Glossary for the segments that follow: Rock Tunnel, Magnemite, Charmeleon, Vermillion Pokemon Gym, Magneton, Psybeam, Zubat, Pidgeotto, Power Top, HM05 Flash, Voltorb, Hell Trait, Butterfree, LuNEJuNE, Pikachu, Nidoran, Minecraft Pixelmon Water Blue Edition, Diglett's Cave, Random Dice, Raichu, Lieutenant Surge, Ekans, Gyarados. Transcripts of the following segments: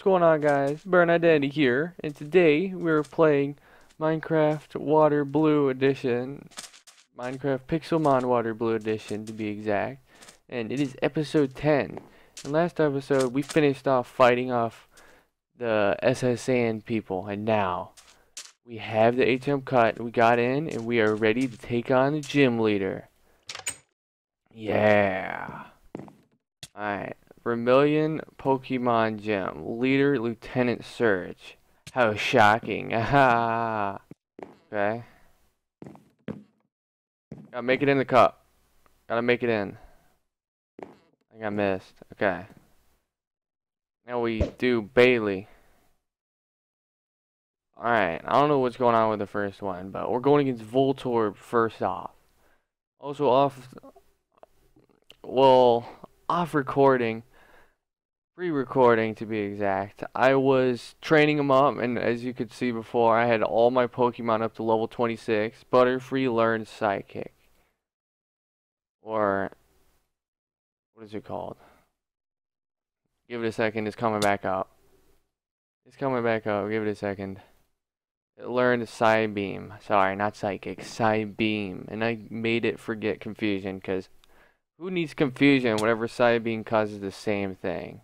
What's going on, guys? Bernadette here, and today we're playing Minecraft Water Blue Edition, Minecraft Pixelmon Water Blue Edition to be exact, and it is episode 10. And last episode we finished off fighting off the SSN people, and now we have the HM cut. We got in, and we are ready to take on the gym leader. Yeah. Alright. Vermillion Pokemon Gym. Leader, Lieutenant Surge. How shocking. Aha. Okay. Gotta make it in the cup. Gotta make it in. I think I missed. Okay. Now we do Bailey. Alright. I don't know what's going on with the first one, but we're going against Voltorb first off. Also off... Well, off recording... Pre-recording to be exact, I was training them up, and as you could see before, I had all my Pokemon up to level 26. Butterfree learned Psychic, or what is it called? Give it a second. It's coming back up. It's coming back up. Give it a second. It learned Psybeam. Sorry, not Psychic. Psybeam, and I made it forget Confusion, because who needs Confusion whenever Psybeam causes the same thing?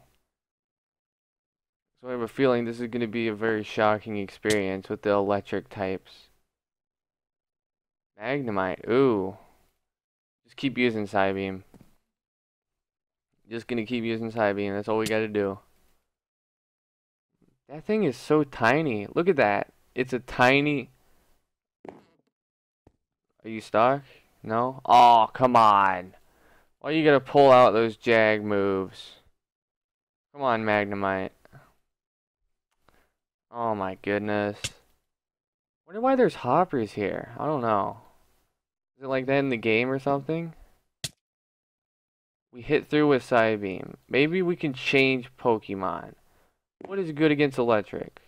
So I have a feeling this is going to be a very shocking experience with the electric types. Magnemite, ooh. Just keep using Psybeam. Just going to keep using Psybeam, that's all we got to do. That thing is so tiny. Look at that. It's a tiny... Are you stuck? No? Oh, come on. Why you gotta pull out those jag moves? Come on, Magnemite. Oh my goodness. I wonder why there's hoppers here. I don't know. Is it like that in the game or something? We hit through with Psybeam. Maybe we can change Pokemon. What is good against electric?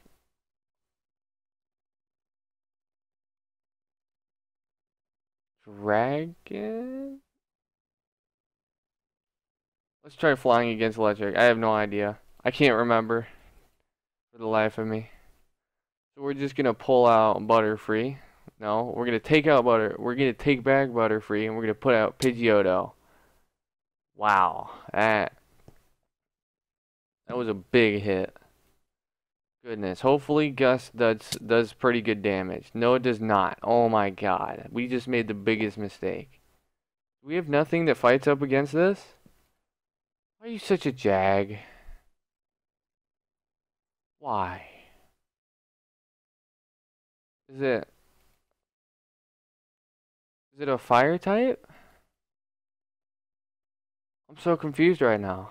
Dragon? Let's try flying against electric. I have no idea. I can't remember for the life of me. So we're just gonna pull out Butterfree. No, we're gonna take out We're gonna take back Butterfree, and we're gonna put out Pidgeotto. Wow, that was a big hit. Goodness. Hopefully Gus does pretty good damage. No, it does not. Oh my God, we just made the biggest mistake. We have nothing that fights up against this. Why are you such a jag? Why? Is it a fire type? I'm so confused right now.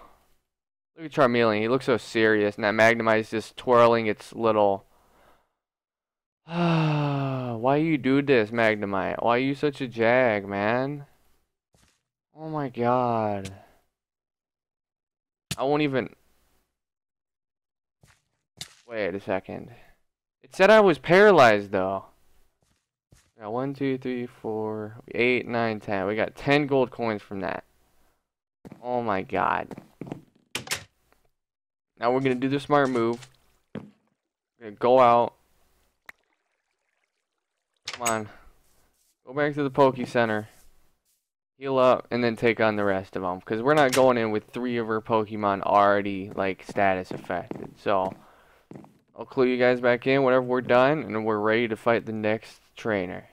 Look at Charmeleon, he looks so serious, and that Magnemite's just twirling its little... Why you do this, Magnemite? Why are you such a jag, man? Oh my God. I won't even... Wait a second. It said I was paralyzed, though. We got 1, 2, 3, 4, 8, 9, 10. We got 10 gold coins from that. Oh my God. Now we're going to do the smart move. We're going to go out. Come on. Go back to the Poke Center. Heal up, and then take on the rest of them. Because we're not going in with 3 of our Pokemon already, like, status affected. So, I'll clue you guys back in whenever we're done, and we're ready to fight the next trainer.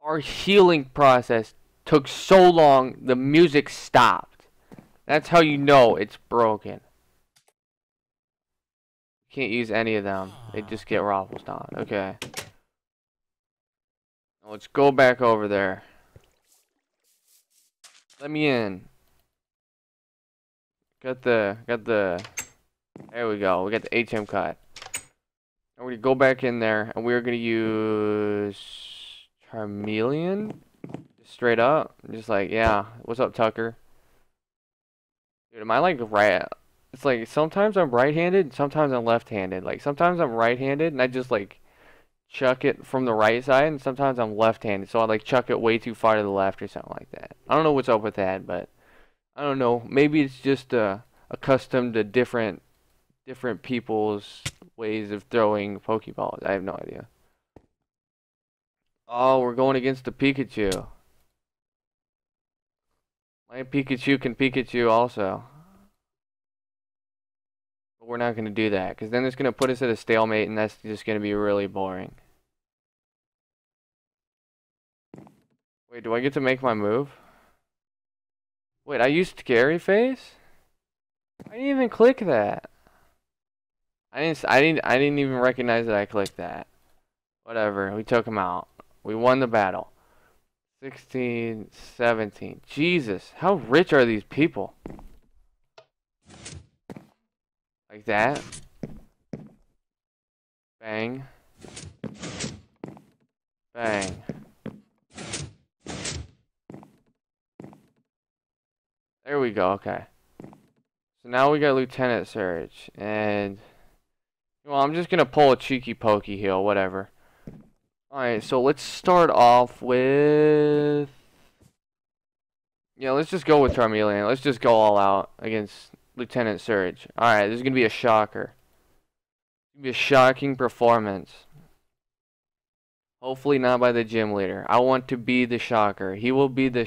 Our healing process took so long, the music stopped. That's how you know it's broken. Can't use any of them. They just get raffles down. Okay. Let's go back over there. Let me in. Got the. There we go. We got the HM cut. And we're gonna go back in there, and we're gonna use Charmeleon. Just straight up. Just like, yeah. What's up, Tucker? Dude, am I like rat? It's like, sometimes I'm right-handed, sometimes I'm left-handed. Like, sometimes I'm right-handed, and I just, like, chuck it from the right side, and sometimes I'm left-handed, so I like chuck it way too far to the left or something like that. I don't know what's up with that, but I don't know. Maybe it's just accustomed to different people's ways of throwing Pokeballs. I have no idea. Oh, we're going against the Pikachu. My Pikachu can Pikachu also. But we're not going to do that, because then it's going to put us at a stalemate, and that's just going to be really boring. Wait, do I get to make my move? Wait, I used Scary Face? I didn't even click that. I didn't even recognize that I clicked that. Whatever, we took him out. We won the battle. 16, 17. Jesus, how rich are these people? Like that. Bang. Bang. There we go, okay. So now we got Lieutenant Surge, and... well, I'm just gonna pull a cheeky pokey heal, whatever. Alright, so let's start off with... yeah, let's just go with Charmeleon. Let's just go all out against Lieutenant Surge. Alright, this is gonna be a shocker. It's gonna be a shocking performance. Hopefully not by the gym leader. I want to be the shocker. He will be the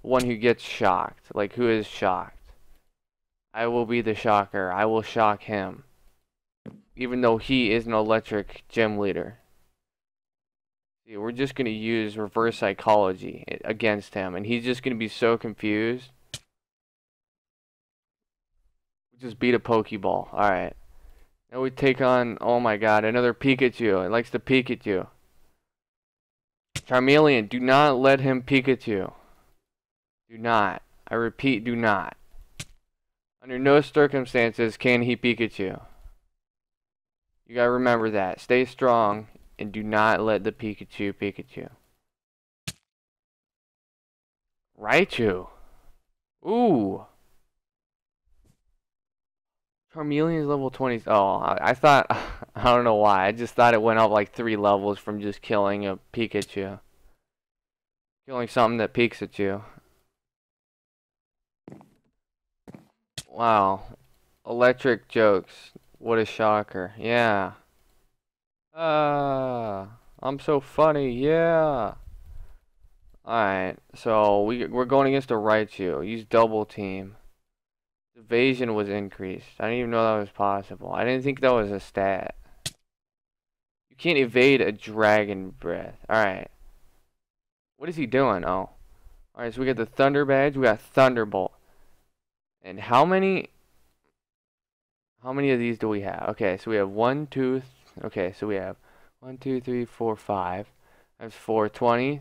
one who gets shocked. Like, who is shocked. I will be the shocker. I will shock him. Even though he is an electric gym leader. See, we're just going to use reverse psychology against him. And he's just going to be so confused. We just beat a Pokeball. Alright. Now we take on, oh my god, another Pikachu. It likes to Pikachu. Charmeleon, do not let him Pikachu. Do not. I repeat, do not. Under no circumstances can he Pikachu. You gotta remember that. Stay strong. And do not let the Pikachu Pikachu. Raichu. Ooh. Charmeleon's level 20. Oh, I thought. I don't know why. I just thought it went up like 3 levels from just killing a Pikachu. Killing something that peeks at you. Wow. Electric jokes. What a shocker. Yeah. I'm so funny, yeah. Alright, so we're going against a Raichu. Use double team. Evasion was increased. I didn't even know that was possible. I didn't think that was a stat. You can't evade a dragon breath. Alright. What is he doing? Oh. Alright, so we got the Thunder Badge. We got Thunderbolt. And how many of these do we have? Okay, so we have 1, 2, 3. Okay, so we have 1, 2, 3, 4, 5. That's 4, 20.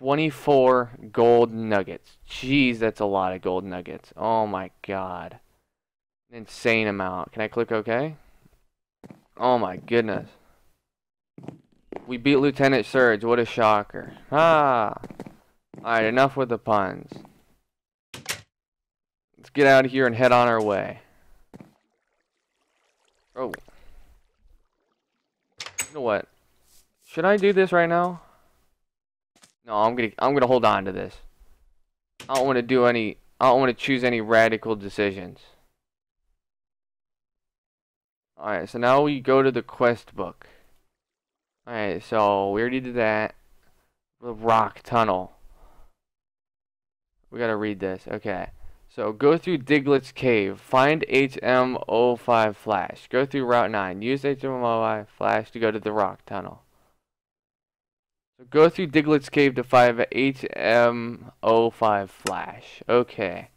24 gold nuggets. Jeez, that's a lot of gold nuggets. Oh my god. An insane amount. Can I click OK? Oh my goodness. We beat Lieutenant Surge. What a shocker. Ah! Alright, enough with the puns. Let's get out of here and head on our way. Oh. You know what? Should I do this right now? No, I'm gonna hold on to this. I don't wanna choose any radical decisions. Alright, so now we go to the quest book. Alright, so we already did that. The Rock Tunnel. We gotta read this, okay. So, go through Diglett's Cave. Find HM05 Flash. Go through Route 9. Use HM05 Flash to go to the Rock Tunnel. So, go through Diglett's Cave to find HM05 Flash. Okay.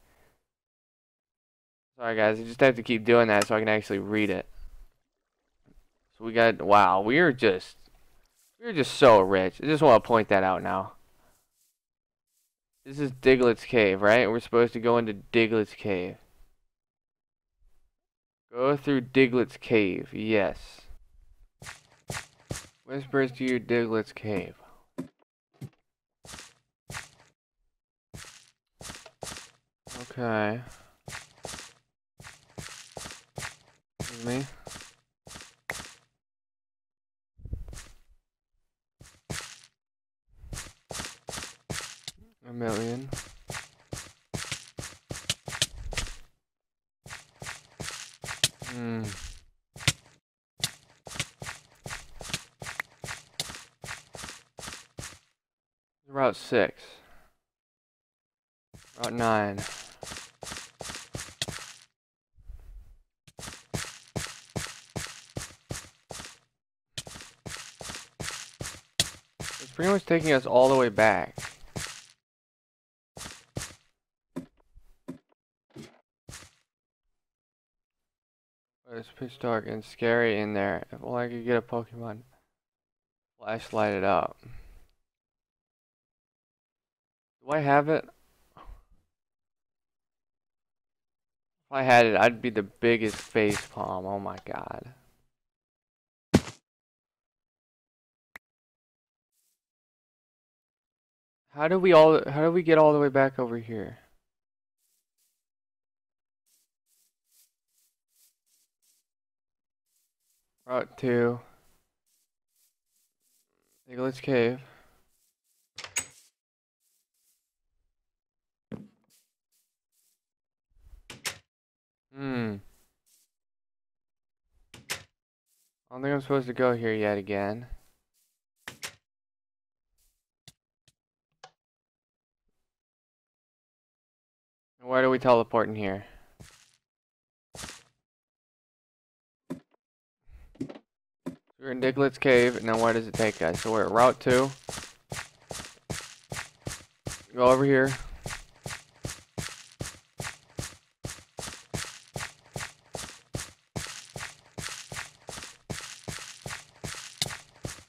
Sorry, guys. I just have to keep doing that so I can actually read it. So, we got... wow. We are just so rich. I just want to point that out now. This is Diglett's Cave, right? We're supposed to go into Diglett's Cave. Go through Diglett's Cave, yes. Whispers to you, Diglett's Cave. Okay. Excuse me. Vermillion. Route 6. Route 9. It's pretty much taking us all the way back. It's pitch dark and scary in there. If only I could get a Pokemon flashlight it up. Do I have it? If I had it, I'd be the biggest facepalm. Oh my god. How do we get all the way back over here? Route 2. Diglett's Cave. I don't think I'm supposed to go here yet again. Why do we teleport in here? We're in Diglett's Cave, and now where does it take us? So we're at Route 2. Go over here.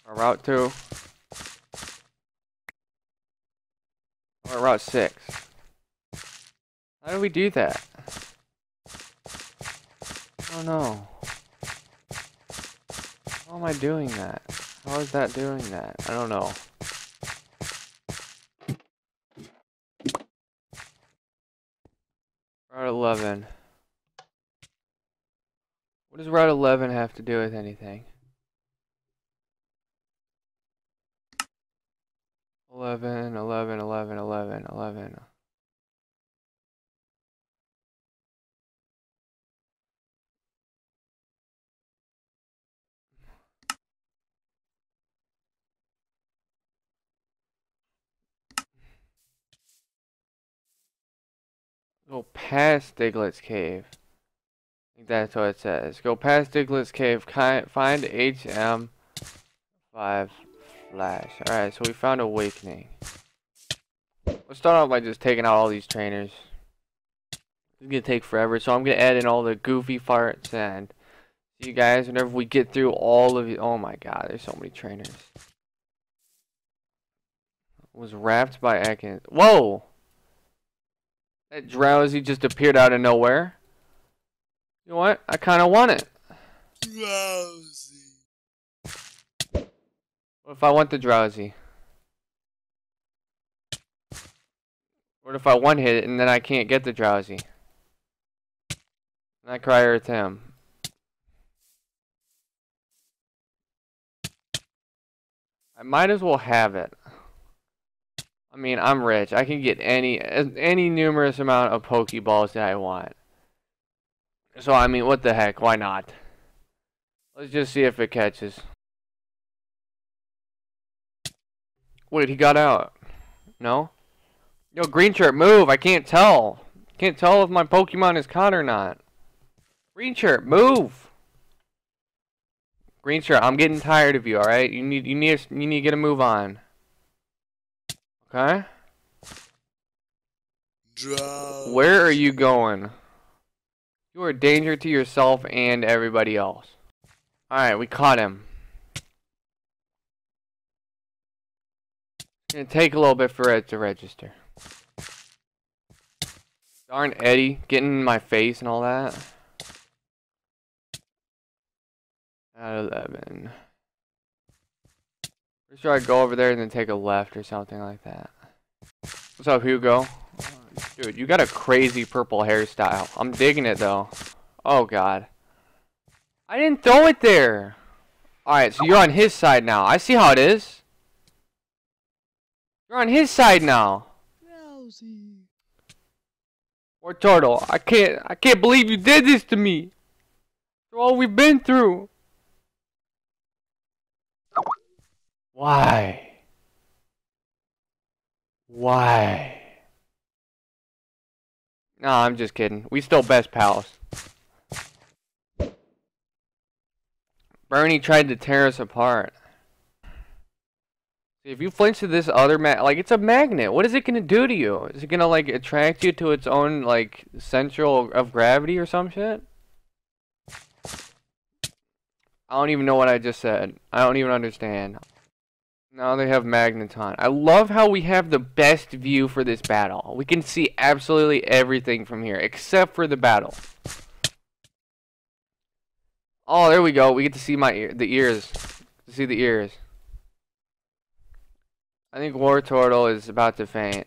Or Route 2. Or Route 6. How do we do that? Oh no. How am I doing that? How is that doing that? I don't know. Route 11. What does Route 11 have to do with anything? 11, 11, 11, 11, 11. Go past Diglett's Cave. I think that's what it says. Go past Diglett's Cave. Find HM05 Flash. Alright, so we found Awakening. Let's start off by just taking out all these trainers. It's gonna take forever, so I'm gonna add in all the goofy farts and see you guys whenever we get through all of you. Oh my god, there's so many trainers. Was wrapped by Ekans. Whoa! That drowsy just appeared out of nowhere. You know what? I kind of want it. Drowsy. What if I want the drowsy? What if I one hit it and then I can't get the drowsy? And I cry earth him. I might as well have it. I mean, I'm rich. I can get any numerous amount of Pokeballs that I want. So, I mean, what the heck? Why not? Let's just see if it catches. Wait, he got out. No? Yo, green shirt, move! I can't tell. Can't tell if my Pokemon is caught or not. Green shirt, move! Green shirt, I'm getting tired of you, alright? You need to get a move on. Okay. Drowsy. Where are you going? You are a danger to yourself and everybody else. Alright, we caught him. It's gonna take a little bit for it to register. Darn Eddie, getting in my face and all that. At 11. Pretty sure I go over there and then take a left or something like that. What's up, Hugo? Dude, you got a crazy purple hairstyle. I'm digging it, though. Oh, God. I didn't throw it there! Alright, so you're on his side now. I see how it is. You're on his side now. Rosie. Or Turtle, I can't believe you did this to me. After all we've been through. Why? Why? Nah, I'm just kidding. We still best pals. Bernie tried to tear us apart. If you flinch to this other like, it's a magnet. What is it gonna do to you? Is it gonna, like, attract you to its own, like, central of gravity or some shit? I don't even know what I just said. I don't even understand. Now they have Magneton. I love how we have the best view for this battle. We can see absolutely everything from here, except for the battle. Oh, there we go. We get to see the ears. I think War Turtle is about to faint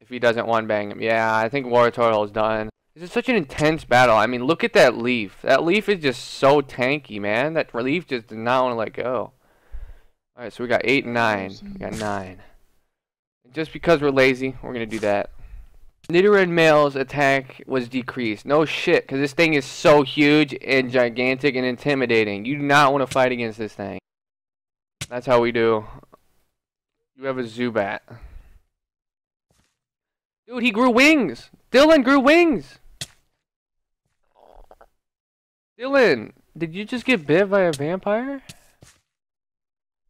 if he doesn't one bang him. Yeah, I think War Turtle is done. This is such an intense battle. I mean, look at that leaf. That leaf is just so tanky, man. That leaf just did not want to let go. All right, so we got 8 and 9. We got 9. Just because we're lazy, we're gonna do that. Nidoran male's attack was decreased. No shit, because this thing is so huge and gigantic and intimidating. You do not want to fight against this thing. That's how we do. You have a Zubat. Dude, he grew wings! Dylan grew wings! Dylan, did you just get bit by a vampire?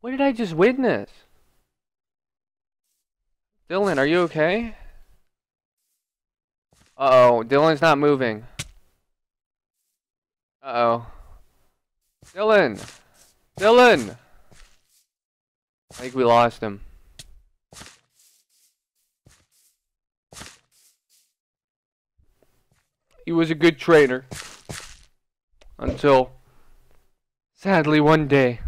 What did I just witness? Dylan, are you okay? Uh-oh, Dylan's not moving. Uh-oh. Dylan! Dylan! I think we lost him. He was a good trainer. Until, sadly, one day,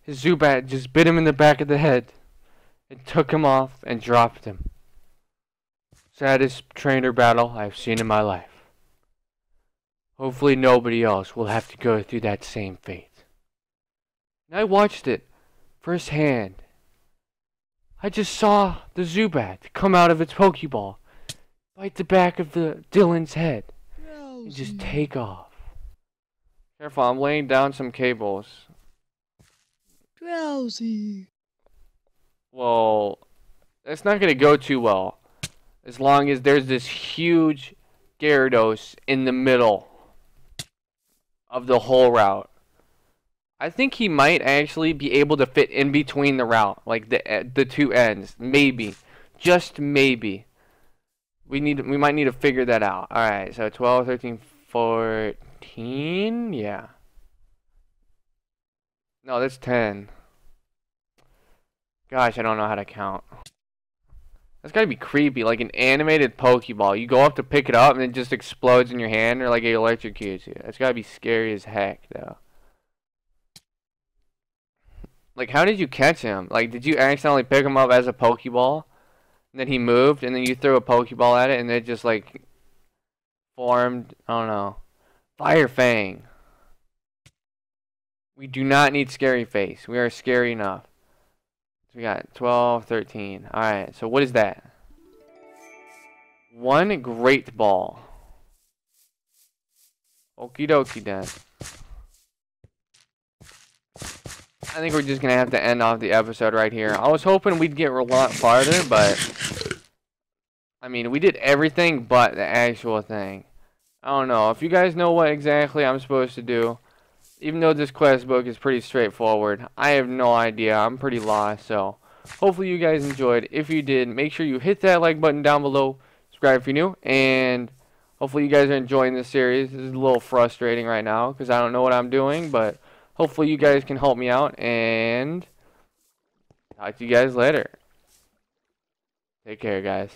his Zubat just bit him in the back of the head. And took him off and dropped him. Saddest trainer battle I've seen in my life. Hopefully nobody else will have to go through that same fate. And I watched it firsthand. I just saw the Zubat come out of its Pokeball, bite the back of the Dylan's head, and just take off. Careful, I'm laying down some cables. Drowsy. Well, that's not gonna go too well. As long as there's this huge Gyarados in the middle of the whole route. I think he might actually be able to fit in between the route. Like the two ends. Maybe. Just maybe. We might need to figure that out. Alright, so 12, 13, 14. Yeah. No, that's 10. Gosh, I don't know how to count. That's gotta be creepy, like an animated Pokeball. You go up to pick it up and it just explodes in your hand, or like it electrocutes you. That's gotta be scary as heck, though. Like, how did you catch him? Like, did you accidentally pick him up as a Pokeball? And then he moved, and then you threw a Pokeball at it, and it just, like, formed, I don't know. Fire Fang. We do not need Scary Face. We are scary enough. We got 12, 13. Alright, so what is that? One great ball. Okie dokie then. I think we're just going to have to end off the episode right here. I was hoping we'd get a lot farther, but... I mean, we did everything but the actual thing. I don't know. If you guys know what exactly I'm supposed to do... Even though this quest book is pretty straightforward, I have no idea. I'm pretty lost, so hopefully you guys enjoyed. If you did, make sure you hit that like button down below, subscribe if you're new, and hopefully you guys are enjoying this series. This is a little frustrating right now because I don't know what I'm doing, but hopefully you guys can help me out, and talk to you guys later. Take care, guys.